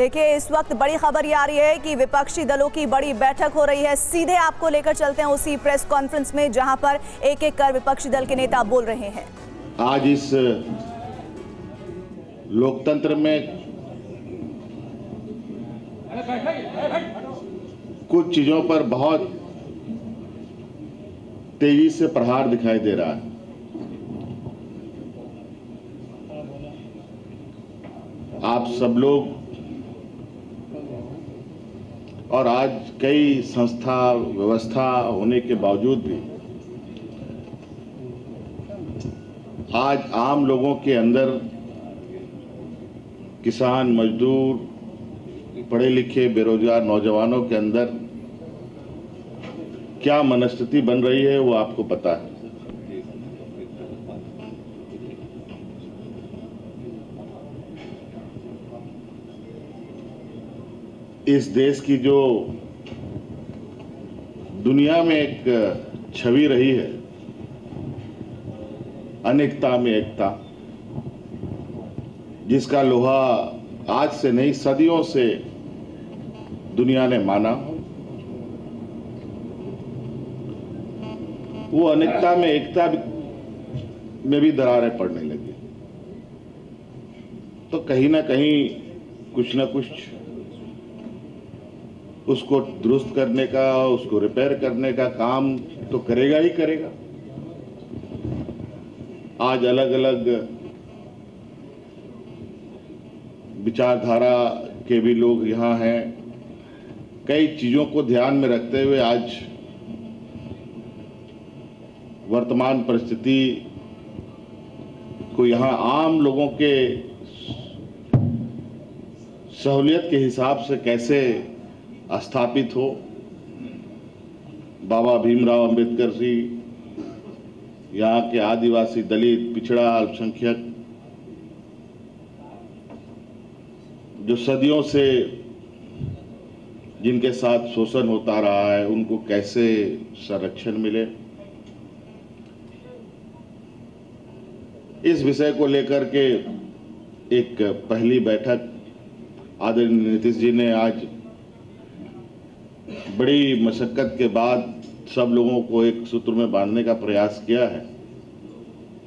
देखिए इस वक्त बड़ी खबर ये आ रही है कि विपक्षी दलों की बड़ी बैठक हो रही है। सीधे आपको लेकर चलते हैं उसी प्रेस कॉन्फ्रेंस में जहां पर एक एक कर विपक्षी दल के नेता बोल रहे हैं। आज इस लोकतंत्र में कुछ चीजों पर बहुत तेजी से प्रहार दिखाई दे रहा है। आप सब लोग और आज कई संस्था व्यवस्था होने के बावजूद भी आज आम लोगों के अंदर किसान, मजदूर, पढ़े लिखे, बेरोजगार नौजवानों के अंदर क्या मनस्थिति बन रही है वो आपको पता है। इस देश की जो दुनिया में एक छवि रही है, अनेकता में एकता, जिसका लोहा आज से नहीं सदियों से दुनिया ने माना, वो अनेकता में एकता में भी दरारें पड़ने लगी। तो कहीं ना कहीं कुछ ना कुछ उसको दुरुस्त करने का, उसको रिपेयर करने का काम तो करेगा ही करेगा। आज अलग अलग विचारधारा के भी लोग यहाँ हैं। कई चीज़ों को ध्यान में रखते हुए आज वर्तमान परिस्थिति को यहाँ आम लोगों के सहूलियत के हिसाब से कैसे स्थापित हो, बाबा भीमराव अंबेडकर जी, यहाँ के आदिवासी, दलित, पिछड़ा, अल्पसंख्यक जो सदियों से जिनके साथ शोषण होता रहा है उनको कैसे संरक्षण मिले, इस विषय को लेकर के एक पहली बैठक आदरणीय नीतीश जी ने आज बड़ी मशक्कत के बाद सब लोगों को एक सूत्र में बांधने का प्रयास किया है।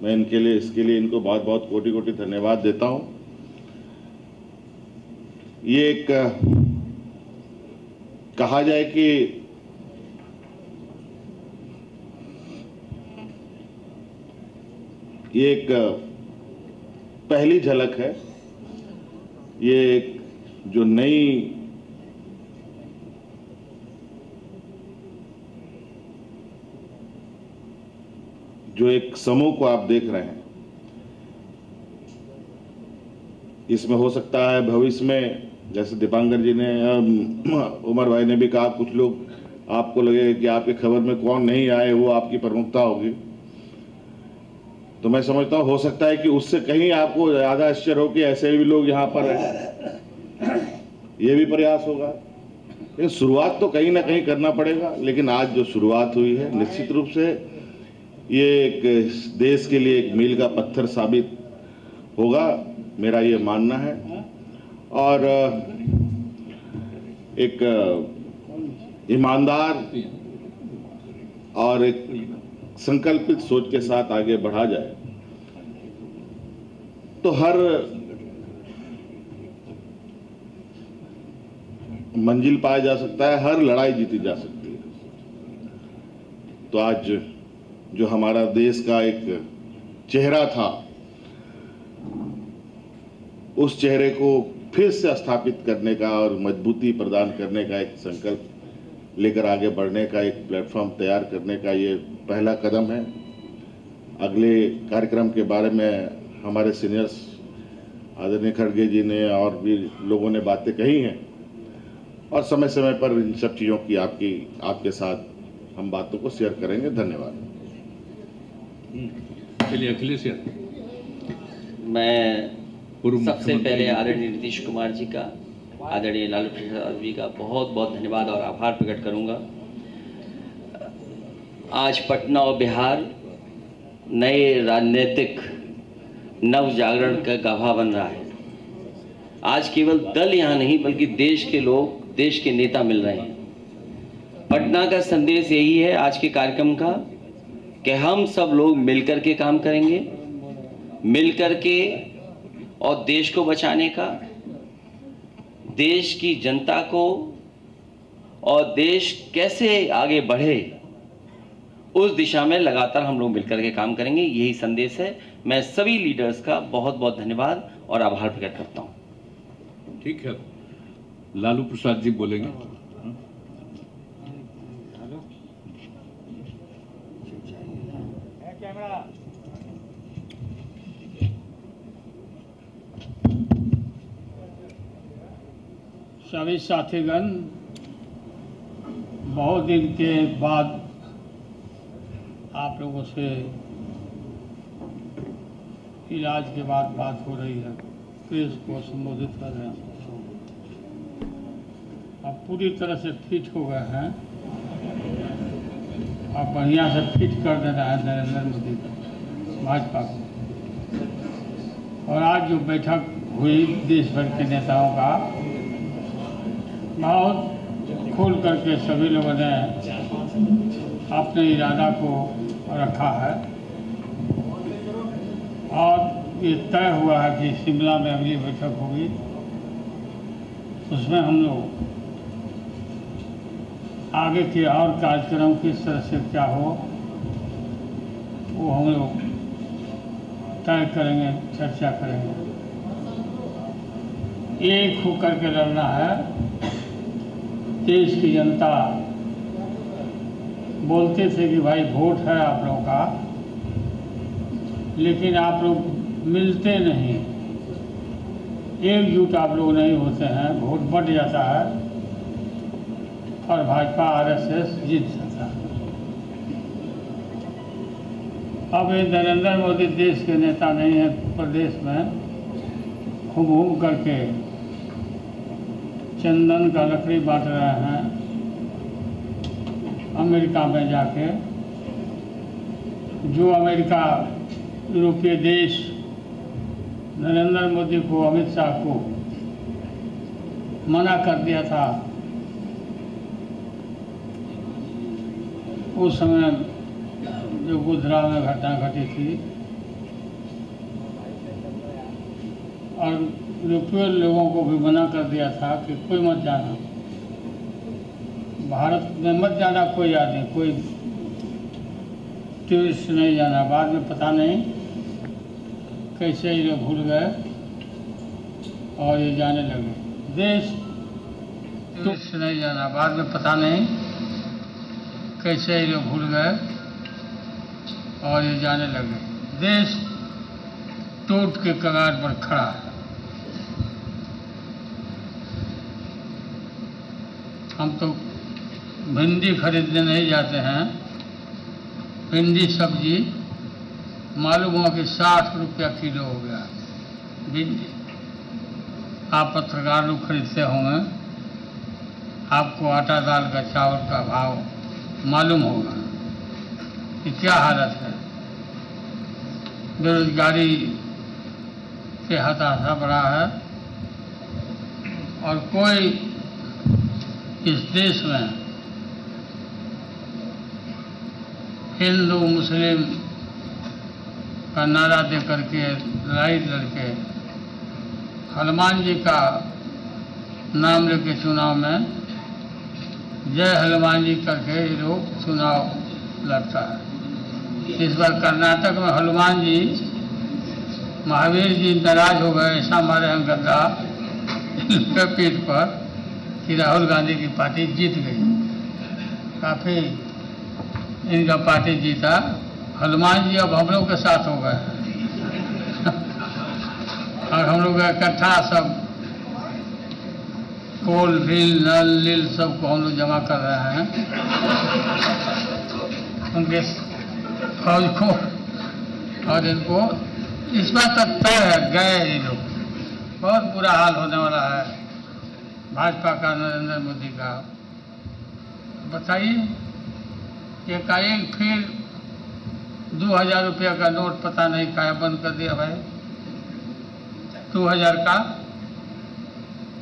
मैं इसके लिए इनको बहुत बहुत कोटि कोटि धन्यवाद देता हूं। ये एक कहा जाए कि ये एक पहली झलक है, ये एक जो नई जो एक समूह को आप देख रहे हैं, इसमें हो सकता है भविष्य में, जैसे दीपांकर जी ने, उमर भाई ने भी कहा, कुछ लोग आपको लगे कि आपकी खबर में कौन नहीं आए वो आपकी प्रमुखता होगी, तो मैं समझता हूँ हो सकता है कि उससे कहीं आपको ज़्यादा आश्चर्य हो कि ऐसे भी लोग यहाँ पर हैं, ये भी प्रयास होगा। लेकिन शुरुआत तो कहीं ना कहीं करना पड़ेगा। लेकिन आज जो शुरुआत हुई है निश्चित रूप से ये एक देश के लिए एक मील का पत्थर साबित होगा, मेरा ये मानना है। और एक ईमानदार और एक संकल्पित सोच के साथ आगे बढ़ा जाए तो हर मंजिल पाया जा सकता है, हर लड़ाई जीती जा सकती है। तो आज जो हमारा देश का एक चेहरा था, उस चेहरे को फिर से स्थापित करने का और मजबूती प्रदान करने का एक संकल्प लेकर आगे बढ़ने का एक प्लेटफॉर्म तैयार करने का ये पहला कदम है। अगले कार्यक्रम के बारे में हमारे सीनियर्स आदरणीय खड़गे जी ने और भी लोगों ने बातें कही हैं और समय समय पर इन सब चीज़ों की आपके साथ हम बातों को शेयर करेंगे। धन्यवाद। चलिए अखिलेश यादव। मैं सबसे पहले आदरणीय नीतीश कुमार जी का, आदरणीय लालू प्रसाद जी का बहुत बहुत धन्यवाद और आभार प्रकट करूंगा। आज पटना और बिहार नए राजनीतिक नव जागरण का गवाह बन रहा है। आज केवल दल यहाँ नहीं बल्कि देश के लोग, देश के नेता मिल रहे हैं। पटना का संदेश यही है आज के कार्यक्रम का कि हम सब लोग मिलकर के काम करेंगे, मिलकर के और देश को बचाने का, देश की जनता को और देश कैसे आगे बढ़े उस दिशा में लगातार हम लोग मिलकर के काम करेंगे, यही संदेश है। मैं सभी लीडर्स का बहुत बहुत धन्यवाद और आभार प्रकट करता हूँ। ठीक है, लालू प्रसाद जी बोलेंगे। सभी साथीगण, बहुत दिन के बाद आप लोगों से इलाज के बाद बात हो रही है, प्रेस को संबोधित कर रहे हैं। आप पूरी तरह से फिट हो गए हैं, आप बढ़िया से फिट कर देना है नरेंद्र मोदी को, भाजपा को। और आज जो बैठक हुई देश भर के नेताओं का, बहुत खोल करके सभी लोगों ने अपने इरादा को रखा है और ये तय हुआ है कि शिमला में अगली बैठक होगी, उसमें हम लोग आगे के और कार्यक्रम किस तरह से क्या हो वो हम लोग तय करेंगे, चर्चा करेंगे। एक होकर के लड़ना है। देश की जनता बोलते थे कि भाई वोट है आप लोगों का, लेकिन आप लोग मिलते नहीं, एकजुट आप लोग नहीं होते हैं, वोट बढ़ जाता है और भाजपा आरएसएस जीत जाता है। अब ये नरेंद्र मोदी देश के नेता नहीं है, प्रदेश में घूम घूम करके चंदन का लकड़ी बांट रहे हैं अमेरिका में जाके। जो अमेरिका, यूरोपीय देश नरेंद्र मोदी को, अमित शाह को मना कर दिया था, उस समय जो गोधरा में घटना घटी थी और यूरोपीय लोगों को भी मना कर दिया था कि कोई मत जाना, भारत में मत जाना कोई आदमी, कोई टूरिस्ट नहीं जाना। बाद में पता नहीं कैसे ये भूल गए और ये जाने लगे, देश टूरिस्ट नहीं जाना। बाद में पता नहीं कैसे ये भूल गए और ये जाने लगे, देश टूट के कगार पर खड़ा है। हम तो भिंडी खरीदने नहीं जाते हैं, भिंडी सब्जी मालूम हुआ कि 60 रुपया किलो हो गया भिंडी। आप पत्रकार लोग खरीदते होंगे, आपको आटा दाल का चावल का भाव मालूम होगा कि क्या हालत है। बेरोजगारी से हताशा बढ़ा है और कोई इस देश में हिंदू मुस्लिम का नारा दे करके लड़ाई लड़के हनुमान जी का नाम लेके चुनाव में जय हनुमान जी करके ये लोग चुनाव लड़ता है। इस बार कर्नाटक में हनुमान जी, महावीर जी नाराज हो गए, ऐसा मारे हम गद्दा इनके पीठ पर कि राहुल गांधी की पार्टी जीत गई। काफ़ी इनका पार्टी जीता, हनुमान जी अब हम लोग के साथ हो गए और हम लोग इकट्ठा सब कोल बिल नल नील सब को हम लोग जमा कर रहे हैं उनके फौज को। और इनको इस बार तक तय है गए ये लोग, बहुत बुरा हाल होने वाला है भाजपा का, नरेंद्र मोदी का। बताइए एकाएक फिर 2000 रुपया का नोट पता नहीं क्या बंद कर दिया भाई, 2000 का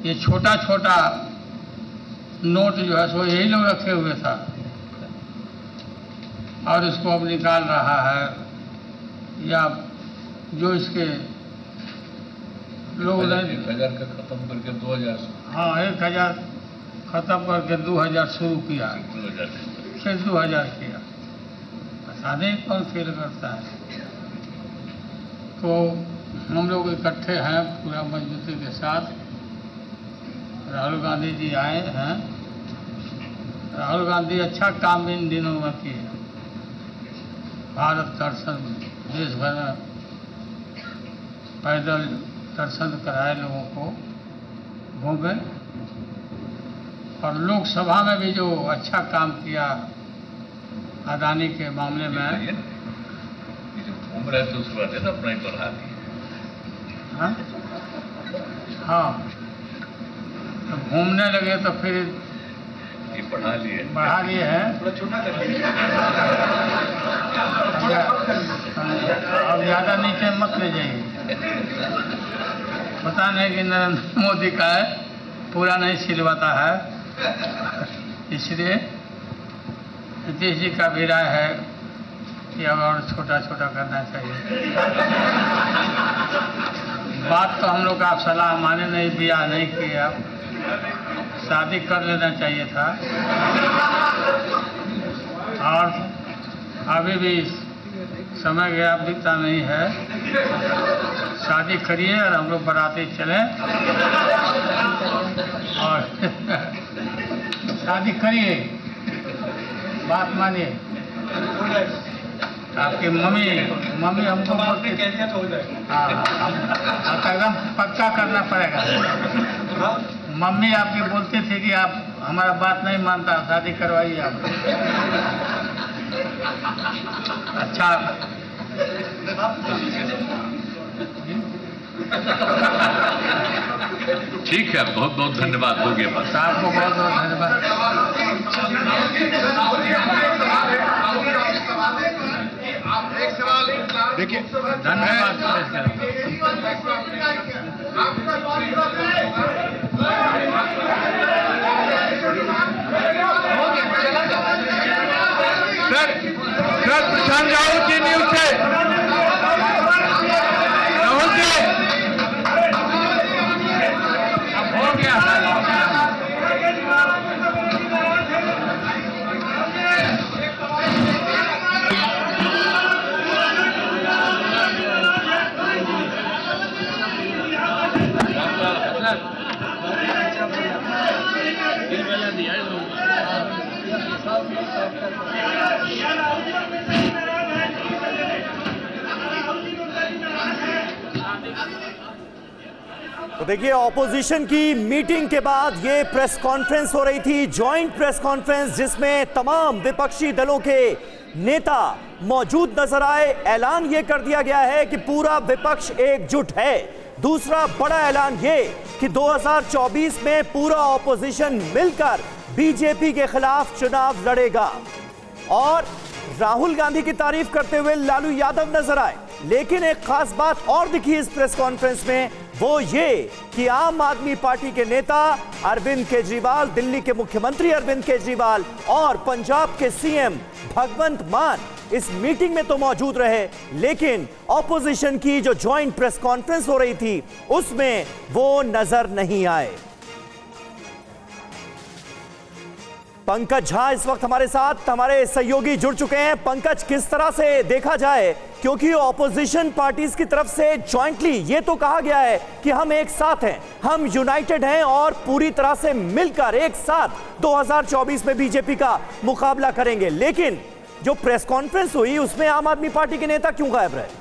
ये छोटा छोटा नोट जो है सो यही लोग रखे हुए था और इसको अब निकाल रहा है या जो इसके लोग 1000 का खत्म करके 2000, हाँ 1000 खत्म करके 2000 शुरू किया, 2000 किया, पता नहीं कौन फेल करता है। तो हम लोग इकट्ठे हैं पूरा मजबूती के साथ। राहुल गांधी जी आए हैं, राहुल गांधी अच्छा काम इन दिनों में किए भारत दर्शन में, देश भर में पैदल दर्शन कराए लोगों को, घूमे, और लोकसभा में भी जो अच्छा काम किया अदानी के मामले में, घूम रहे थे उसके बाद अपना ही बढ़ा दिया। हाँ, घूमने लगे तो फिर बढ़ा लिए हैं। अब ज़्यादा नीचे मत ले जाइए, पता नहीं कि नरेंद्र मोदी का है पूरा नहीं सिलवाता है। इसलिए नीतीश जी का भी राय है कि अब और छोटा छोटा करना चाहिए। बात तो हम लोग का सलाह माने नहीं, ब्याह नहीं किया, शादी कर लेना चाहिए था। और अभी भी समय गया, बीता नहीं है, शादी करिए और हम लोग बराती चलें, और शादी करिए, बात मानिए। आपकी मम्मी हमको पक्का करना पड़ेगा। मम्मी आपकी बोलती थी कि आप हमारा बात नहीं मानता, शादी करवाइए आप। अच्छा, ठीक है, बहुत बहुत धन्यवाद। हो गया बात, आपको बहुत बहुत धन्यवाद। देखिए, धन्यवाद। सर प्रशांत राहुल की न्यूज से, राहुल जी अब हो गया। तो देखिए, ऑपोजिशन की मीटिंग के बाद ये प्रेस कॉन्फ्रेंस हो रही थी, जॉइंट प्रेस कॉन्फ्रेंस, जिसमें तमाम विपक्षी दलों के नेता मौजूद नजर आए। ऐलान ये कर दिया गया है कि पूरा विपक्ष एकजुट है। दूसरा बड़ा ऐलान ये कि 2024 में पूरा ऑपोजिशन मिलकर बीजेपी के खिलाफ चुनाव लड़ेगा। और राहुल गांधी की तारीफ करते हुए लालू यादव नजर आए, लेकिन एक खास बात और दिखी इस प्रेस कॉन्फ्रेंस में, वो ये कि आम आदमी पार्टी के नेता अरविंद केजरीवाल, दिल्ली के मुख्यमंत्री अरविंद केजरीवाल और पंजाब के सीएम भगवंत मान इस मीटिंग में तो मौजूद रहे, लेकिन ऑपोजिशन की जो ज्वाइंट प्रेस कॉन्फ्रेंस हो रही थी उसमें वो नजर नहीं आए। पंकज झा इस वक्त हमारे साथ, हमारे सहयोगी जुड़ चुके हैं। पंकज, किस तरह से देखा जाए, क्योंकि ऑपोजिशन पार्टीज की तरफ से ज्वाइंटली ये तो कहा गया है कि हम एक साथ हैं, हम यूनाइटेड हैं और पूरी तरह से मिलकर एक साथ 2024 में बीजेपी का मुकाबला करेंगे, लेकिन जो प्रेस कॉन्फ्रेंस हुई उसमें आम आदमी पार्टी के नेता क्यों गायब रहे?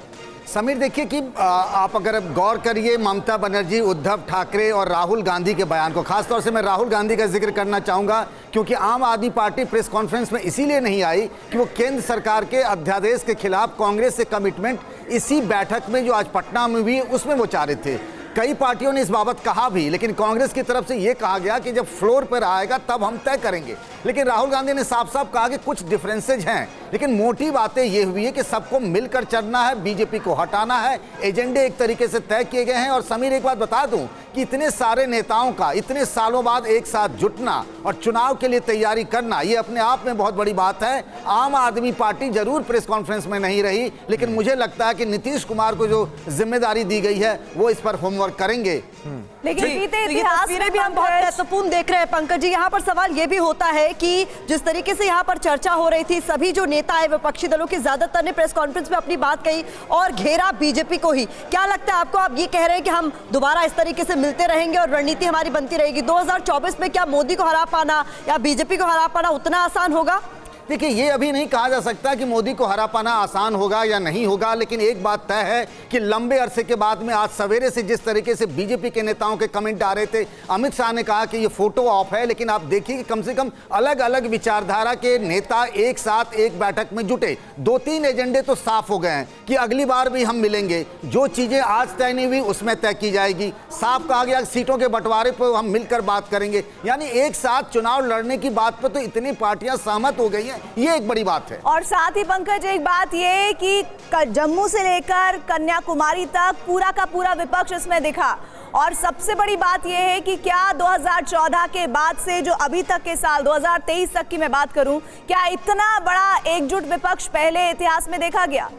समीर, देखिए कि आप अगर अब गौर करिए ममता बनर्जी, उद्धव ठाकरे और राहुल गांधी के बयान को, खासतौर से मैं राहुल गांधी का जिक्र करना चाहूँगा, क्योंकि आम आदमी पार्टी प्रेस कॉन्फ्रेंस में इसीलिए नहीं आई कि वो केंद्र सरकार के अध्यादेश के खिलाफ कांग्रेस से कमिटमेंट इसी बैठक में जो आज पटना में हुई उसमें वो चाह रहे थे। कई पार्टियों ने इस बाबत कहा भी, लेकिन कांग्रेस की तरफ से ये कहा गया कि जब फ्लोर पर आएगा तब हम तय करेंगे, लेकिन राहुल गांधी ने साफ साफ कहा कि कुछ डिफरेंसेज हैं लेकिन मोटी बातें ये हुई है कि सबको मिलकर चलना है, बीजेपी को हटाना है, एजेंडे एक तरीके से तय किए गए हैं। और समीर, एक बात बता दूं कि इतने सारे नेताओं का इतने सालों बाद एक साथ जुटना और चुनाव के लिए तैयारी करना, ये अपने आप में बहुत बड़ी बात है। आम आदमी पार्टी जरूर प्रेस कॉन्फ्रेंस में नहीं रही, लेकिन मुझे लगता है कि नीतीश कुमार को जो जिम्मेदारी दी गई है वो इस पर होमवर्क करेंगे। लेकिन बीते इतिहास में भी हम बहुत महत्वपूर्ण देख रहे हैं पंकज जी। यहाँ पर सवाल ये भी होता है कि जिस तरीके से यहाँ पर चर्चा हो रही थी, सभी जो नेता है विपक्षी दलों के ज्यादातर ने प्रेस कॉन्फ्रेंस में अपनी बात कही और घेरा बीजेपी को ही। क्या लगता है आपको, आप ये कह रहे हैं कि हम दोबारा इस तरीके से मिलते रहेंगे और रणनीति हमारी बनती रहेगी 2024 में? क्या मोदी को हरा पाना या बीजेपी को हरा पाना उतना आसान होगा? देखिए, ये अभी नहीं कहा जा सकता कि मोदी को हरा पाना आसान होगा या नहीं होगा, लेकिन एक बात तय है कि लंबे अरसे के बाद में आज सवेरे से जिस तरीके से बीजेपी के नेताओं के कमेंट आ रहे थे, अमित शाह ने कहा कि ये फोटो ऑप है, लेकिन आप देखिए कि कम से कम अलग अलग विचारधारा के नेता एक साथ एक बैठक में जुटे। दो तीन एजेंडे तो साफ हो गए हैं कि अगली बार भी हम मिलेंगे, जो चीज़ें आज तय नहीं हुई उसमें तय की जाएगी। साफ कहा गया सीटों के बंटवारे पर हम मिलकर बात करेंगे। यानी एक साथ चुनाव लड़ने की बात पर तो इतनी पार्टियां सहमत हो गई हैं, ये एक बड़ी बात है। और साथ ही पंकज, एक बात ये कि जम्मू से लेकर कन्याकुमारी तक पूरा का पूरा विपक्ष इसमें दिखा। और सबसे बड़ी बात यह है कि क्या 2014 के बाद से जो अभी तक के साल 2023 तक की मैं बात करूं, क्या इतना बड़ा एकजुट विपक्ष पहले इतिहास में देखा गया?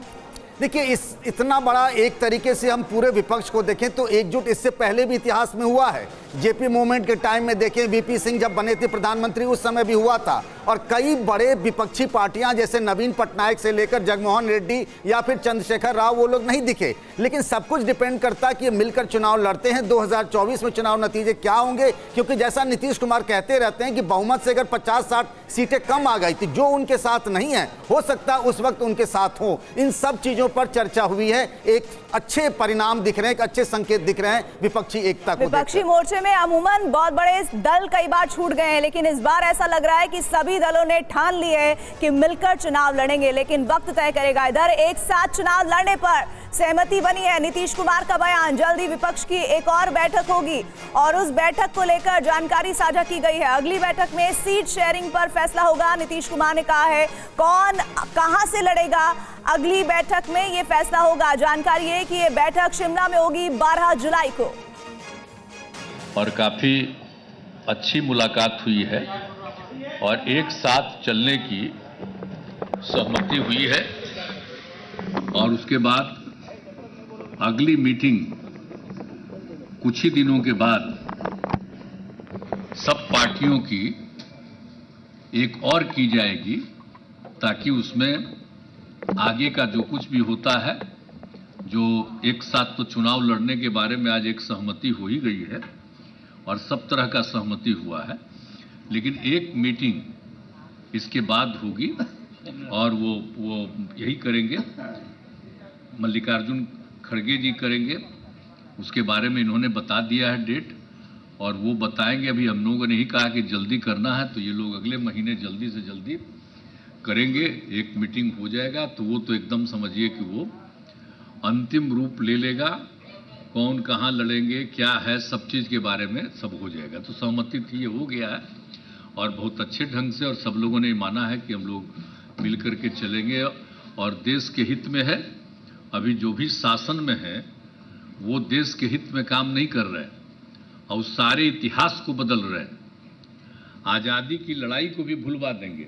देखिए, इस इतना बड़ा एक तरीके से हम पूरे विपक्ष को देखें तो एकजुट इससे पहले भी इतिहास में हुआ है। जेपी मूवमेंट के टाइम में देखें, वीपी सिंह जब बने थे प्रधानमंत्री उस समय भी हुआ था। और कई बड़े विपक्षी पार्टियां जैसे नवीन पटनायक से लेकर जगमोहन रेड्डी या फिर चंद्रशेखर राव, वो लोग नहीं दिखे। लेकिन सब कुछ डिपेंड करता है कि मिलकर चुनाव लड़ते हैं। 2024 में चुनाव नतीजे क्या होंगे, क्योंकि जैसा नीतीश कुमार कहते रहते हैं कि बहुमत से अगर 50-60 सीटें कम आ गई थी, जो उनके साथ नहीं है, हो सकता उस वक्त उनके साथ हो। इन सब चीज़ों पर चर्चा हुई है। एक अच्छे परिणाम दिख रहे हैं, एक अच्छे संकेत दिख रहे हैं विपक्षी एकता को। विपक्षी मोर्चे में अमूमन बहुत बड़े दल कई बार छूट गए हैं, लेकिन इस बार ऐसा लग रहा है कि सभी दलों ने ठान लिए है कि मिलकर चुनाव लड़ेंगे, लेकिन वक्त तय करेगा। इधर एक साथ चुनाव लड़ने पर सहमति बनी है। नीतीश कुमार का बयान, जल्दी विपक्ष की एक और बैठक होगी और उस बैठक को लेकर जानकारी साझा की गई है। अगली बैठक में सीट शेयरिंग पर फैसला होगा। नीतीश कुमार ने कहा है कौन कहां से लड़ेगा, अगली बैठक में ये फैसला होगा। जानकारी है कि ये बैठक शिमला में होगी 12 जुलाई को। और काफी अच्छी मुलाकात हुई है और एक साथ चलने की सहमति हुई है। और उसके बाद अगली मीटिंग कुछ ही दिनों के बाद सब पार्टियों की एक और की जाएगी, ताकि उसमें आगे का जो कुछ भी होता है, जो एक साथ तो चुनाव लड़ने के बारे में आज एक सहमति हो ही गई है और सब तरह का सहमति हुआ है, लेकिन एक मीटिंग इसके बाद होगी और वो यही करेंगे, मल्लिकार्जुन खड़गे जी करेंगे। उसके बारे में इन्होंने बता दिया है डेट और वो बताएंगे। अभी हम लोगों ने ही कहा कि जल्दी करना है, तो ये लोग अगले महीने जल्दी से जल्दी करेंगे। एक मीटिंग हो जाएगा तो वो तो एकदम समझिए कि वो अंतिम रूप ले लेगा। कौन कहाँ लड़ेंगे, क्या है, सब चीज़ के बारे में सब हो जाएगा। तो सहमति थी, ये हो गया है और बहुत अच्छे ढंग से। और सब लोगों ने माना है कि हम लोग मिल करके चलेंगे और देश के हित में है। अभी जो भी शासन में है वो देश के हित में काम नहीं कर रहे और उस सारे इतिहास को बदल रहे हैं। आज़ादी की लड़ाई को भी भुलवा देंगे।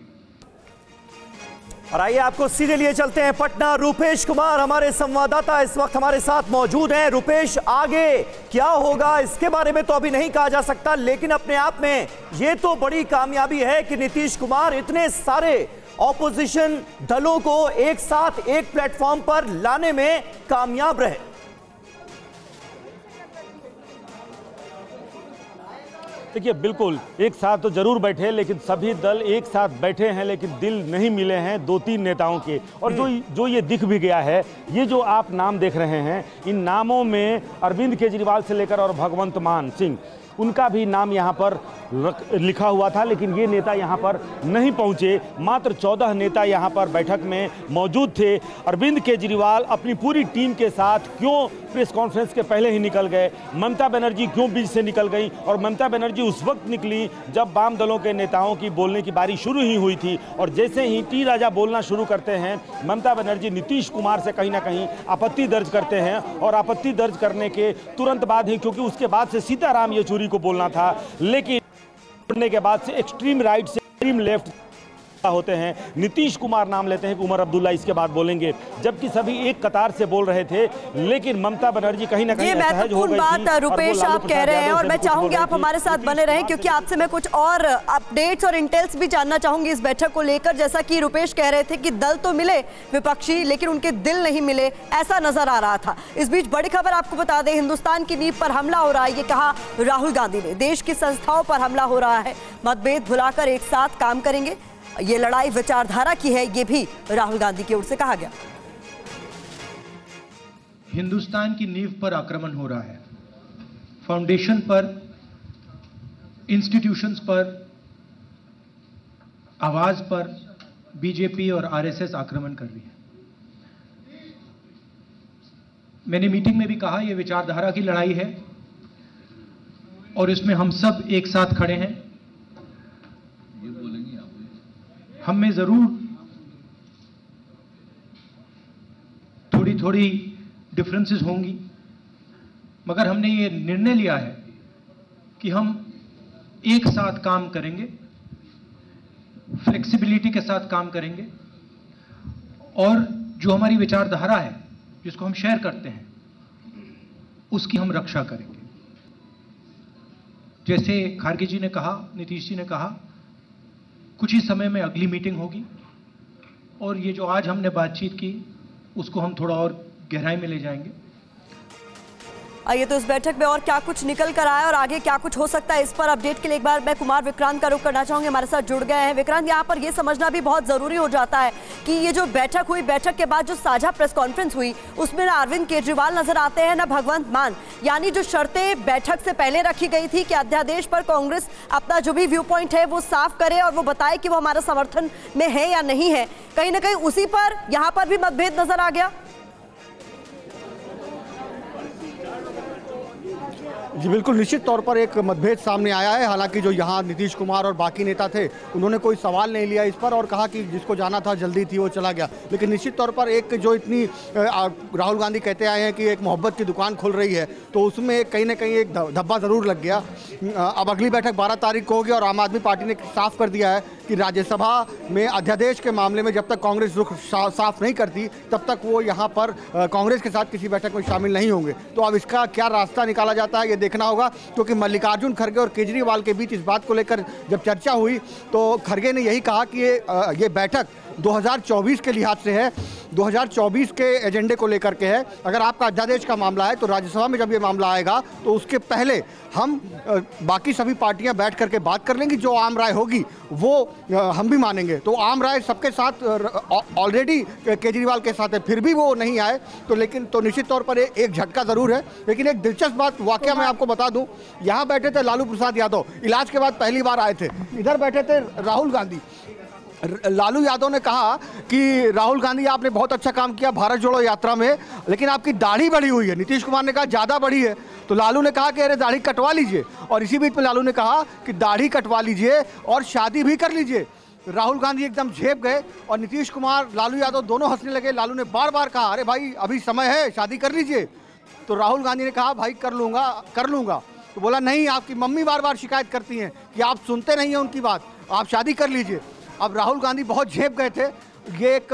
और आइए आपको सीधे लिए चलते हैं पटना। रूपेश कुमार हमारे संवाददाता इस वक्त हमारे साथ मौजूद हैं। रूपेश, आगे क्या होगा इसके बारे में तो अभी नहीं कहा जा सकता, लेकिन अपने आप में ये तो बड़ी कामयाबी है कि नीतीश कुमार इतने सारे ऑपोजिशन दलों को एक साथ एक प्लेटफॉर्म पर लाने में कामयाब रहे। देखिए, बिल्कुल एक साथ तो जरूर बैठे, लेकिन सभी दल एक साथ बैठे हैं लेकिन दिल नहीं मिले हैं दो तीन नेताओं के। और जो ये दिख भी गया है, ये जो आप नाम देख रहे हैं, इन नामों में अरविंद केजरीवाल से लेकर और भगवंत मान सिंह, उनका भी नाम यहाँ पर लिखा हुआ था, लेकिन ये नेता यहाँ पर नहीं पहुँचे। मात्र 14 नेता यहाँ पर बैठक में मौजूद थे। अरविंद केजरीवाल अपनी पूरी टीम के साथ क्यों प्रेस कॉन्फ्रेंस के पहले ही निकल गए, ममता बनर्जी क्यों बीच से निकल गई, और ममता बनर्जी उस वक्त निकली जब वाम दलों के नेताओं की बोलने की बारी शुरू ही हुई थी, और जैसे ही डी राजा बोलना शुरू करते हैं ममता बनर्जी नीतीश कुमार से कहीं ना कहीं आपत्ति दर्ज करते हैं, और आपत्ति दर्ज करने के तुरंत बाद ही, क्योंकि उसके बाद से सीताराम येचुरी को बोलना था, लेकिन बोलने के बाद से एक्सट्रीम राइट से एक्सट्रीम लेफ्ट होते हैं, नीतीश कुमार नाम लेते हैं कि उमर अब्दुल्ला इसके बाद बोलेंगे, जबकि सभी एक कतार से बोल रहे थे, लेकिन ममता बनर्जी कहीं ना कहीं असहज हो गई थी। रुपेश आप कह रहे हैं और मैं चाहूंगी आप हमारे साथ बने रहें, क्योंकि आपसे मैं कुछ और अपडेट्स और इंटेल्स भी जानना चाहूंगी इस बैठक को लेकर। जैसा कि रुपेश कह रहे थे कि दल तो मिले विपक्षी, लेकिन उनके दिल नहीं मिले, ऐसा नजर आ रहा था। इस बीच बड़ी खबर आपको बता दें, हिंदुस्तान की नींव पर हमला हो रहा है, ये कहा राहुल गांधी ने। देश की संस्थाओं पर हमला हो रहा है, मतभेद भुलाकर एक साथ काम करेंगे, ये लड़ाई विचारधारा की है, ये भी राहुल गांधी की ओर से कहा गया। हिंदुस्तान की नींव पर आक्रमण हो रहा है, फाउंडेशन पर, इंस्टीट्यूशंस पर, आवाज पर बीजेपी और आरएसएस आक्रमण कर रही है। मैंने मीटिंग में भी कहा, यह विचारधारा की लड़ाई है और इसमें हम सब एक साथ खड़े हैं। हम में जरूर थोड़ी थोड़ी डिफरेंसेस होंगी, मगर हमने ये निर्णय लिया है कि हम एक साथ काम करेंगे, फ्लेक्सिबिलिटी के साथ काम करेंगे, और जो हमारी विचारधारा है जिसको हम शेयर करते हैं उसकी हम रक्षा करेंगे। जैसे खारगे जी ने कहा, नीतीश जी ने कहा, कुछ ही समय में अगली मीटिंग होगी और ये जो आज हमने बातचीत की उसको हम थोड़ा और गहराई में ले जाएंगे। आइए तो इस बैठक में और क्या कुछ निकल कर आया और आगे क्या कुछ हो सकता है, इस पर अपडेट के लिए एक बार मैं कुमार विक्रांत का रुख करना चाहूंगी। हमारे साथ जुड़ गए हैं विक्रांत। यहाँ पर यह समझना भी बहुत जरूरी हो जाता है कि ये जो बैठक हुई, बैठक के बाद जो साझा प्रेस कॉन्फ्रेंस हुई, उसमें ना अरविंद केजरीवाल नजर आते हैं ना भगवंत मान, यानी जो शर्तें बैठक से पहले रखी गई थी कि अध्यादेश पर कांग्रेस अपना जो भी व्यू पॉइंट है वो साफ करे और वो बताए कि वो हमारा समर्थन में है या नहीं है, कहीं ना कहीं उसी पर यहाँ पर भी मतभेद नजर आ गया। जी बिल्कुल, निश्चित तौर पर एक मतभेद सामने आया है। हालांकि जो यहाँ नीतीश कुमार और बाकी नेता थे उन्होंने कोई सवाल नहीं लिया इस पर और कहा कि जिसको जाना था जल्दी थी वो चला गया, लेकिन निश्चित तौर पर एक जो इतनी राहुल गांधी कहते आए हैं कि एक मोहब्बत की दुकान खुल रही है, तो उसमें कहीं ना कहीं एक धब्बा ज़रूर लग गया। अब अगली बैठक 12 तारीख को होगी और आम आदमी पार्टी ने साफ कर दिया है कि राज्यसभा में अध्यादेश के मामले में जब तक कांग्रेस रुख साफ नहीं करती तब तक वो यहाँ पर कांग्रेस के साथ किसी बैठक में शामिल नहीं होंगे। तो अब इसका क्या रास्ता निकाला जाता है ये देखना होगा, क्योंकि मल्लिकार्जुन खड़गे और केजरीवाल के बीच इस बात को लेकर जब चर्चा हुई तो खड़गे ने यही कहा कि ये बैठक 2024 के लिहाज से है, 2024 के एजेंडे को लेकर के है। अगर आपका अध्यादेश का मामला है तो राज्यसभा में जब ये मामला आएगा तो उसके पहले हम बाकी सभी पार्टियां बैठ करके बात कर लेंगी, जो आम राय होगी वो हम भी मानेंगे। तो आम राय सबके साथ ऑलरेडी केजरीवाल के साथ है, फिर भी वो नहीं आए तो लेकिन तो निश्चित तौर पर एक झटका ज़रूर है। लेकिन एक दिलचस्प बात वाकया मैं आपको बता दूँ, यहाँ बैठे थे लालू प्रसाद यादव, इलाज के बाद पहली बार आए थे, इधर बैठे थे राहुल गांधी। लालू यादव ने कहा कि राहुल गांधी आपने बहुत अच्छा काम किया भारत जोड़ो यात्रा में, लेकिन आपकी दाढ़ी बढ़ी हुई है। नीतीश कुमार ने कहा ज़्यादा बढ़ी है, तो लालू ने कहा कि अरे दाढ़ी कटवा लीजिए, और इसी बीच में लालू ने कहा कि दाढ़ी कटवा लीजिए और शादी भी कर लीजिए। राहुल गांधी एकदम झेप गए और नीतीश कुमार, लालू यादव दोनों हंसने लगे। लालू ने बार बार कहा अरे भाई अभी समय है, शादी कर लीजिए, तो राहुल गांधी ने कहा भाई कर लूँगा, तो बोला नहीं आपकी मम्मी बार बार शिकायत करती हैं कि आप सुनते नहीं हैं उनकी बात, आप शादी कर लीजिए। अब राहुल गांधी बहुत झेप गए थे, ये एक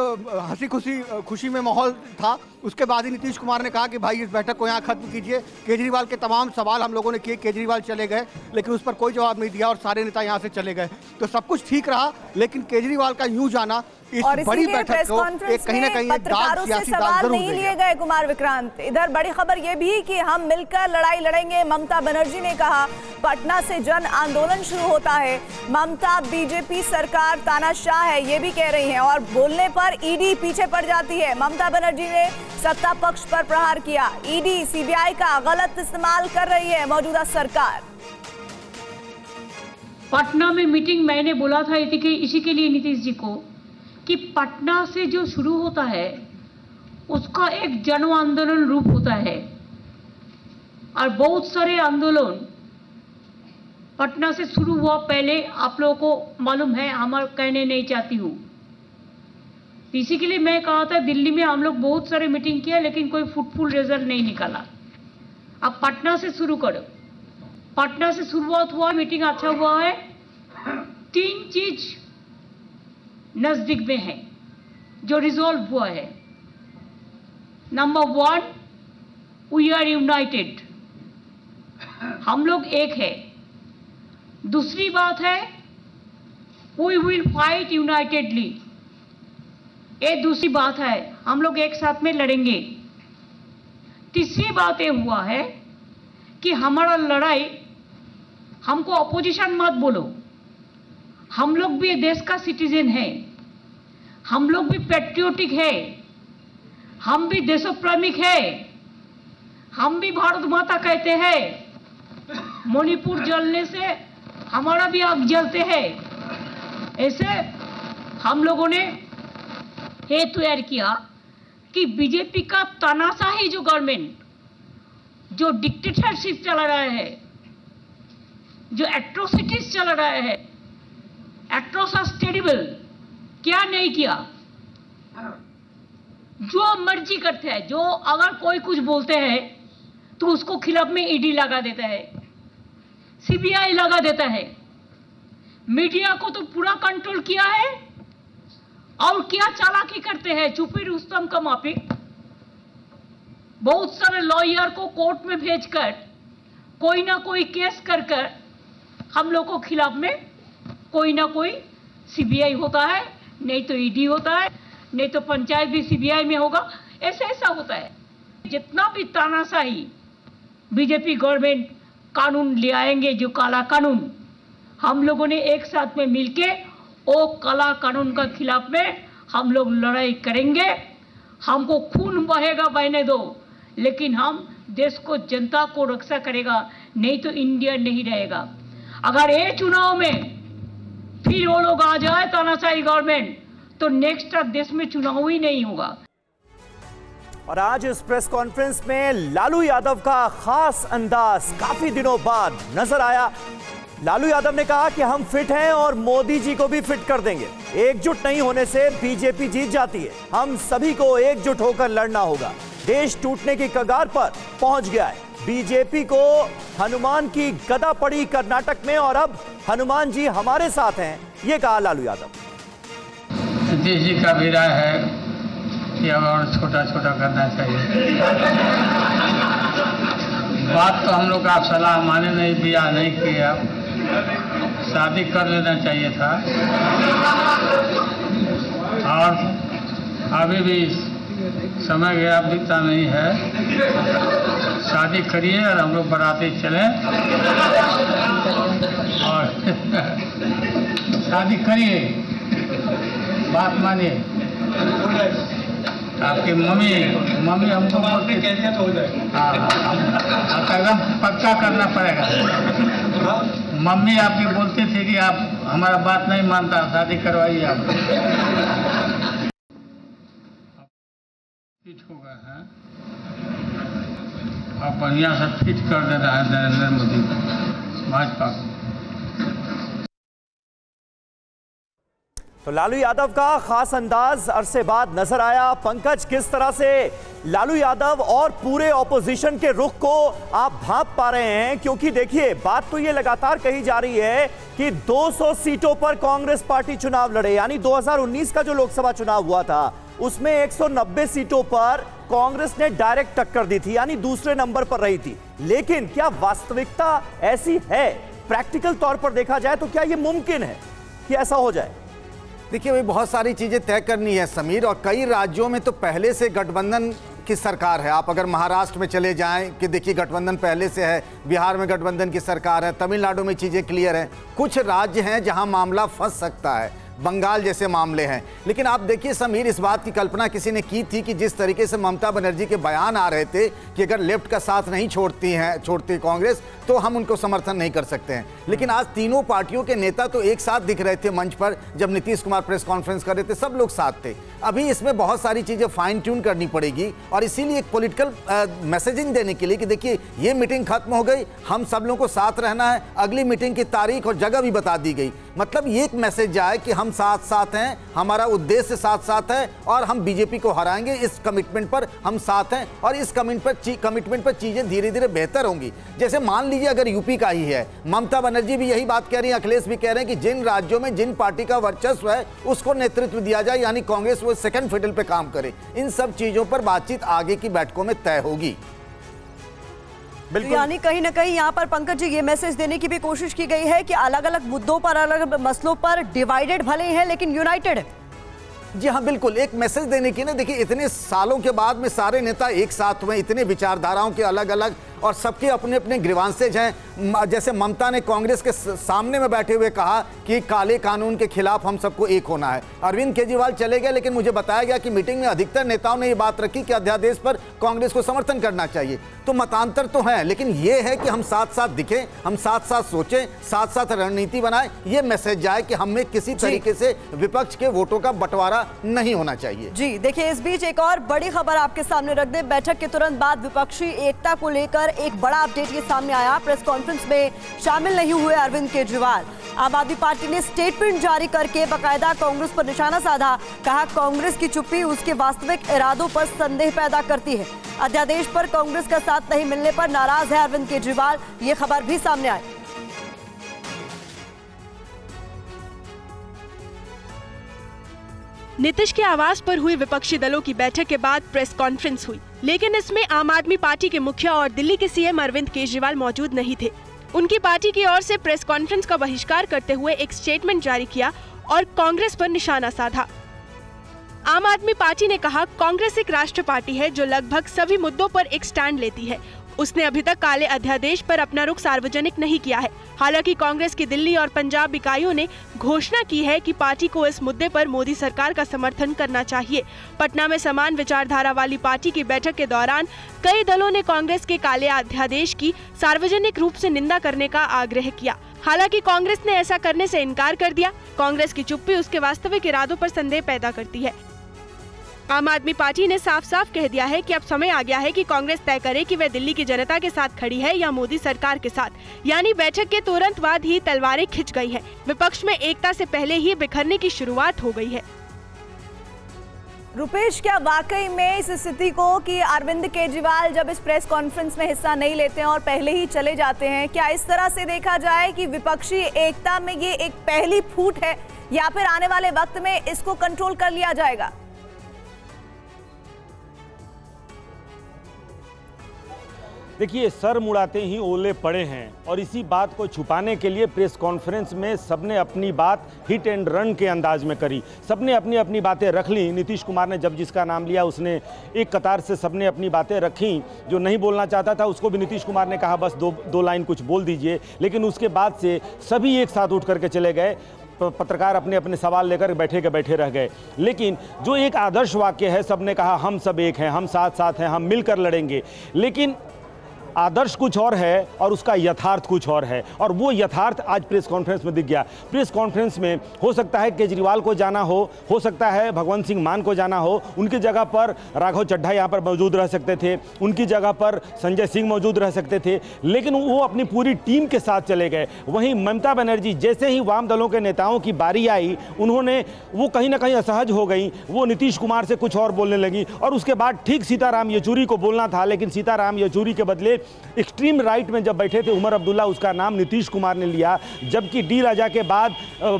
हंसी खुशी में माहौल था। उसके बाद ही नीतीश कुमार ने कहा कि भाई इस बैठक को यहाँ खत्म कीजिए। केजरीवाल के तमाम सवाल हम लोगों ने किए, केजरीवाल चले गए लेकिन उस पर कोई जवाब नहीं दिया और सारे नेता यहाँ से चले गए, तो सब कुछ ठीक रहा। लेकिन केजरीवाल का यूँ जाना इस और बड़ी बैठक को एक कहीं ना कहीं पत्रकारों से सवाल नहीं लिए गए। कुमार विक्रांत, इधर बड़ी खबर ये भी कि हम मिलकर लड़ाई लड़ेंगे, ममता बनर्जी ने कहा। पटना से जन आंदोलन शुरू होता है, ममता बीजेपी सरकार तानाशाह है ये भी कह रही हैं, और बोलने पर ईडी पीछे पड़ जाती है। ममता बनर्जी ने सत्ता पक्ष पर प्रहार किया, ईडी सीबीआई का गलत इस्तेमाल कर रही है मौजूदा सरकार। पटना में मीटिंग मैंने बोला था इसी के लिए नीतीश जी को कि पटना से जो शुरू होता है उसका एक जन आंदोलन रूप होता है और बहुत सारे आंदोलन पटना से शुरू हुआ। पहले आप लोगों को मालूम है, हम कहने नहीं चाहती हूँ। इसी के लिए मैं कहा था दिल्ली में हम लोग बहुत सारे मीटिंग किया लेकिन कोई फ्रूटफुल रिजल्ट नहीं निकाला। अब पटना से शुरू करो, पटना से शुरुआत हुआ, मीटिंग अच्छा हुआ है। तीन चीज नजदीक में है जो रिजॉल्व हुआ है। नंबर 1, वी आर यूनाइटेड, हम लोग एक है। दूसरी बात है वी विल फाइट यूनाइटेडली, ये दूसरी बात है, हम लोग एक साथ में लड़ेंगे। तीसरी बात ये हुआ है कि हमारा लड़ाई, हमको अपोजिशन मत बोलो, हम लोग भी देश का सिटीजन है, हम लोग भी पैट्रियोटिक है, हम भी देशप्रेमिक है, हम भी भारत माता कहते हैं। मणिपुर जलने से हमारा भी आग जलते हैं, ऐसे हम लोगों ने ये तैयार किया कि बीजेपी का तानाशाही जो गवर्नमेंट जो डिक्टेटरशिप चला रहा है, जो एट्रोसिटीज चला रहा है, एट्रोसस टेरिबल, क्या नहीं किया, जो मर्जी करते हैं, जो अगर कोई कुछ बोलते हैं तो उसको खिलाफ में ईडी लगा देता है, सीबीआई लगा देता है। मीडिया को तो पूरा कंट्रोल किया है और क्या चालाकी करते हैं, छुपी रुस्तम का माफिक। बहुत सारे लॉयर को कोर्ट में भेजकर कोई ना कोई केस कर कर हम लोग को खिलाफ में कोई ना कोई सीबीआई होता है, नहीं तो ईडी होता है, नहीं तो पंचायत भी सीबीआई में होगा, ऐसा ऐसा होता है। जितना भी तानाशाही बीजेपी गवर्नमेंट कानून ले आएंगे, जो काला कानून, हम लोगों ने एक साथ में मिलके वो काला कानून का खिलाफ में हम लोग लड़ाई करेंगे। हमको खून बहेगा बहने दो, लेकिन हम देश को, जनता को रक्षा करेगा, नहीं तो इंडिया नहीं रहेगा। अगर ये चुनाव में फिर वो लोग आ जाए तानाशाही गवर्नमेंट, तो नेक्स्ट देश में चुनाव ही नहीं होगा। और आज इस प्रेस कॉन्फ्रेंस में लालू यादव का खास अंदाज काफी दिनों बाद नजर आया। लालू यादव ने कहा कि हम फिट हैं और मोदी जी को भी फिट कर देंगे, एकजुट नहीं होने से बीजेपी जीत जाती है, हम सभी को एकजुट होकर लड़ना होगा। देश टूटने की कगार पर पहुंच गया है, बीजेपी को हनुमान की गदा पड़ी कर्नाटक में और अब हनुमान जी हमारे साथ हैं, ये कहा लालू यादव। नीतीश जी का भी राय है कि हम और छोटा छोटा करना चाहिए। बात तो हम लोग आप सलाह माने नहीं, ब्याह नहीं किया, शादी कर लेना चाहिए था। और अभी भी समय गया बीता नहीं है, शादी करिए और हम लोग बराती चलें और शादी करिए, बात मानिए। आपकी मम्मी हमको कैसे तो हो जाए, हाँ पक्का करना पड़ेगा। मम्मी आपकी बोलती थी कि आप हमारा बात नहीं मानता, शादी करवाइए आप। फिट होगा है आप, बढ़िया से फिट कर देना है नरेंद्र मोदी भाजपा को। तो लालू यादव का खास अंदाज अरसे बाद नजर आया। पंकज, किस तरह से लालू यादव और पूरे ऑपोजिशन के रुख को आप भांप पा रहे हैं? क्योंकि देखिए, बात तो ये लगातार कही जा रही है कि 200 सीटों पर कांग्रेस पार्टी चुनाव लड़े, यानी 2019 का जो लोकसभा चुनाव हुआ था उसमें 190 सीटों पर कांग्रेस ने डायरेक्ट टक्कर दी थी, यानी दूसरे नंबर पर रही थी। लेकिन क्या वास्तविकता ऐसी है? प्रैक्टिकल तौर पर देखा जाए तो क्या ये मुमकिन है कि ऐसा हो जाए? देखिए, अभी बहुत सारी चीज़ें तय करनी है समीर, और कई राज्यों में तो पहले से गठबंधन की सरकार है। आप अगर महाराष्ट्र में चले जाएं कि देखिए गठबंधन पहले से है, बिहार में गठबंधन की सरकार है, तमिलनाडु में चीज़ें क्लियर हैं। कुछ राज्य हैं जहां मामला फंस सकता है, बंगाल जैसे मामले हैं। लेकिन आप देखिए समीर, इस बात की कल्पना किसी ने की थी कि जिस तरीके से ममता बनर्जी के बयान आ रहे थे कि अगर लेफ्ट का साथ नहीं छोड़ती कांग्रेस तो हम उनको समर्थन नहीं कर सकते हैं, लेकिन आज तीनों पार्टियों के नेता तो एक साथ दिख रहे थे मंच पर जब नीतीश कुमार प्रेस कॉन्फ्रेंस कर रहे थे, सब लोग साथ थे। अभी इसमें बहुत सारी चीज़ें फाइन ट्यून करनी पड़ेगी और इसीलिए एक पॉलिटिकल मैसेजिंग देने के लिए कि देखिए ये मीटिंग खत्म हो गई, हम सब लोगों को साथ रहना है, अगली मीटिंग की तारीख और जगह भी बता दी गई, मतलब ये एक मैसेज जाए कि हम साथ साथ हैं, हमारा उद्देश्य साथ साथ है और हम बीजेपी को हराएंगे, इस कमिटमेंट पर हम साथ हैं और इस कमिटमेंट पर चीज़ें धीरे धीरे बेहतर होंगी। जैसे मान लीजिए अगर यूपी का ही है, ममता बनर्जी भी यही बात कह रही है, अखिलेश भी कह रहे हैं कि जिन राज्यों में जिन पार्टी का वर्चस्व है उसको नेतृत्व दिया जाए, यानी कांग्रेस वो सेकंड फिडल पर काम करे। इन सब चीज़ों पर बातचीत आगे की बैठकों में तय होगी। यानी कहीं ना कहीं यहाँ पर पंकज जी ये मैसेज देने की भी कोशिश की गई है कि अलग अलग मुद्दों पर, अलग अलग मसलों पर डिवाइडेड भले हैं लेकिन यूनाइटेड है। जी हाँ बिल्कुल, एक मैसेज देने की ना, देखिए इतने सालों के बाद में सारे नेता एक साथ हुए, इतने विचारधाराओं के अलग अलग और सबके अपने अपने ग्रीवांसेज हैं। जैसे ममता ने कांग्रेस के सामने में बैठे हुए कहा कि काले कानून के खिलाफ हम सबको एक होना है। अरविंद केजरीवाल चले गए लेकिन मुझे बताया गया कि मीटिंग में अधिकतर नेताओं ने ये बात रखी कि अध्यादेश पर कांग्रेस को समर्थन करना चाहिए। तो मतांतर तो हैं लेकिन ये है कि हम साथ साथ दिखें, हम साथ साथ सोचें, साथ साथ रणनीति बनाएं, ये मैसेज जाए कि हमें किसी तरीके से विपक्ष के वोटों का बंटवारा नहीं होना चाहिए। जी देखिए, इस बीच एक और बड़ी खबर आपके सामने रख दें, बैठक के तुरंत बाद विपक्षी एकता को लेकर एक बड़ा अपडेट ये सामने आया। प्रेस कॉन्फ्रेंस में शामिल नहीं हुए अरविंद केजरीवाल, आम आदमी पार्टी ने स्टेटमेंट जारी करके बाकायदा कांग्रेस पर निशाना साधा, कहा कांग्रेस की चुप्पी उसके वास्तविक इरादों पर संदेह पैदा करती है। अध्यादेश पर कांग्रेस का साथ नहीं मिलने पर नाराज है अरविंद केजरीवाल, ये खबर भी सामने आई। नीतीश के आवास पर हुई विपक्षी दलों की बैठक के बाद प्रेस कॉन्फ्रेंस हुई, लेकिन इसमें आम आदमी पार्टी के मुखिया और दिल्ली के सीएम अरविंद केजरीवाल मौजूद नहीं थे। उनकी पार्टी की ओर से प्रेस कॉन्फ्रेंस का बहिष्कार करते हुए एक स्टेटमेंट जारी किया और कांग्रेस पर निशाना साधा। आम आदमी पार्टी ने कहा कांग्रेस एक राष्ट्र पार्टी है जो लगभग सभी मुद्दों पर एक स्टैंड लेती है, उसने अभी तक काले अध्यादेश पर अपना रुख सार्वजनिक नहीं किया है। हालांकि कांग्रेस की दिल्ली और पंजाब इकाइयों ने घोषणा की है कि पार्टी को इस मुद्दे पर मोदी सरकार का समर्थन करना चाहिए। पटना में समान विचारधारा वाली पार्टी की बैठक के दौरान कई दलों ने कांग्रेस के काले अध्यादेश की सार्वजनिक रूप से निंदा करने का आग्रह किया, हालांकि कांग्रेस ने ऐसा करने से इनकार कर दिया। कांग्रेस की चुप्पी उसके वास्तविक इरादों पर संदेह पैदा करती है। आम आदमी पार्टी ने साफ साफ कह दिया है कि अब समय आ गया है कि कांग्रेस तय करे कि वह दिल्ली की जनता के साथ खड़ी है या मोदी सरकार के साथ। यानी बैठक के तुरंत बाद ही तलवारें खिंच गई हैं। विपक्ष में एकता से पहले ही बिखरने की शुरुआत हो गई है। रुपेश, क्या वाकई में इस स्थिति को कि अरविंद केजरीवाल जब इस प्रेस कॉन्फ्रेंस में हिस्सा नहीं लेते हैं और पहले ही चले जाते हैं, क्या इस तरह से देखा जाए कि विपक्षी एकता में ये एक पहली फूट है या फिर आने वाले वक्त में इसको कंट्रोल कर लिया जाएगा? देखिए, सर मुड़ाते ही ओले पड़े हैं और इसी बात को छुपाने के लिए प्रेस कॉन्फ्रेंस में सबने अपनी बात हिट एंड रन के अंदाज में करी। सबने अपनी अपनी बातें रख ली। नीतीश कुमार ने जब जिसका नाम लिया उसने एक कतार से सबने अपनी बातें रखी। जो नहीं बोलना चाहता था उसको भी नीतीश कुमार ने कहा बस दो लाइन कुछ बोल दीजिए, लेकिन उसके बाद से सभी एक साथ उठ करके चले गए। पत्रकार अपने अपने सवाल लेकर बैठे के बैठे रह गए। लेकिन जो एक आदर्श वाक्य है, सबने कहा हम सब एक हैं, हम साथ साथ हैं, हम मिलकर लड़ेंगे। लेकिन आदर्श कुछ और है और उसका यथार्थ कुछ और है, और वो यथार्थ आज प्रेस कॉन्फ्रेंस में दिख गया। प्रेस कॉन्फ्रेंस में हो सकता है केजरीवाल को जाना हो सकता है भगवंत सिंह मान को जाना हो, उनकी जगह पर राघव चड्ढा यहाँ पर मौजूद रह सकते थे, उनकी जगह पर संजय सिंह मौजूद रह सकते थे, लेकिन वो अपनी पूरी टीम के साथ चले गए। वहीं ममता बनर्जी, जैसे ही वाम दलों के नेताओं की बारी आई उन्होंने वो कहीं ना कहीं असहज हो गई। वो नीतीश कुमार से कुछ और बोलने लगी और उसके बाद ठीक सीताराम येचुरी को बोलना था, लेकिन सीताराम येचुरी के बदले एक्सट्रीम राइट में जब बैठे थे उमर अब्दुल्ला, उसका नाम नीतीश कुमार ने लिया, जबकि डी राजा के बाद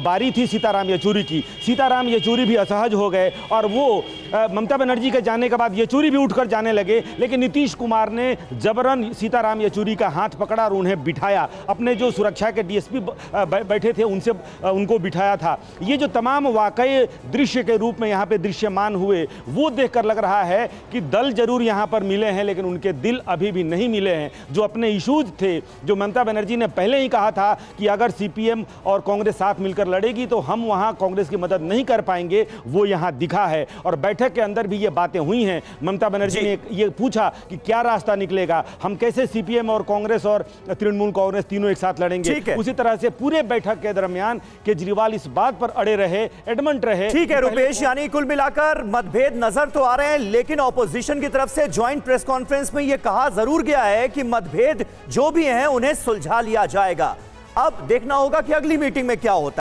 बारी थी सीताराम येचुरी की। सीताराम येचुरी भी असहज हो गए और वो ममता बनर्जी के जाने के बाद येचुरी भी उठकर जाने लगे, लेकिन नीतीश कुमार ने जबरन सीताराम येचुरी का हाथ पकड़ा और उन्हें बिठाया। अपने जो सुरक्षा के डीएसपी बैठे थे उनसे उनको बिठाया था। ये जो तमाम वाकये दृश्य के रूप में यहाँ पर दृश्यमान हुए, वो देख कर लग रहा है कि दल जरूर यहाँ पर मिले हैं लेकिन उनके दिल अभी भी नहीं मिले मिले हैं, जो अपने इश्यूज थे, जो ममता बनर्जी ने पहले ही कहा था कि अगर सीपीएम और कांग्रेस साथ मिलकर लड़ेगी तो हम वहाँ कांग्रेस की मदद नहीं कर पाएंगे, वो यहाँ दिखा है। और बैठक के अंदर भी ये बातें हुई हैं। ममता बनर्जी ने ये पूछा कि क्या रास्ता निकलेगा, हम कैसे सीपीएम और कांग्रेस और तृणमूल कांग्रेस तीनों एक साथ लड़ेंगे। उसी तरह से पूरे बैठक के दरमियान केजरीवाल इस बात पर अड़े रहे, एडमेंट रहे। ठीक है रुपेश, यानी कुल मिलाकर मतभेद नजर तो आ रहे हैं, लेकिन ऑपोजिशन की तरफ से ज्वाइंट प्रेस कॉन्फ्रेंस में यह कहा जरूर गया है कि मतभेद जो भी हैं उन्हें सुलझा लिया जाएगा। अब देखना होगा कि अगली मीटिंग में क्या होता है।